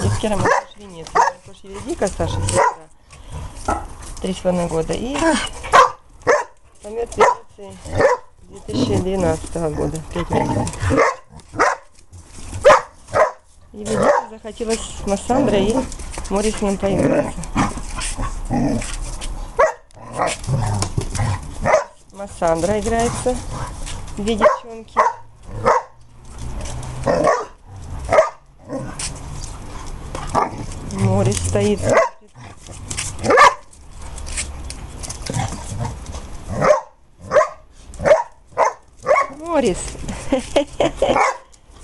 Евгера Массаж Венеции. Массаж Эвридика, Саша, сестра, 31 года. И помет Венеции 2012 года. 5 лет. Эвридика захотелось с Массандрой и Моррисом поиграться. Массандра играется. Две девчонки. Моррис стоит. Моррис.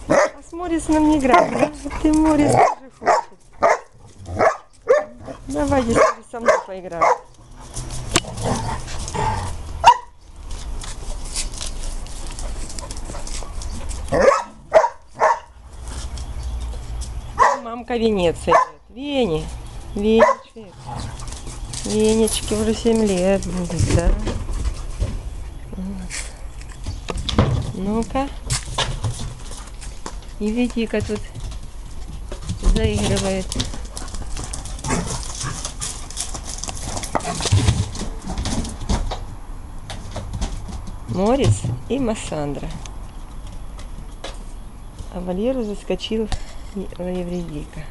А с Моррисом не играет. Да? Ты, Моррис, тоже хочешь. Давай здесь со мной поиграем. Мамка Венеция. Венечки. Венечки уже 7 лет будет, да? Ну-ка. И Эвридика тут заигрывает. Моррис и Массандра. А Валеру заскочил Эвридика.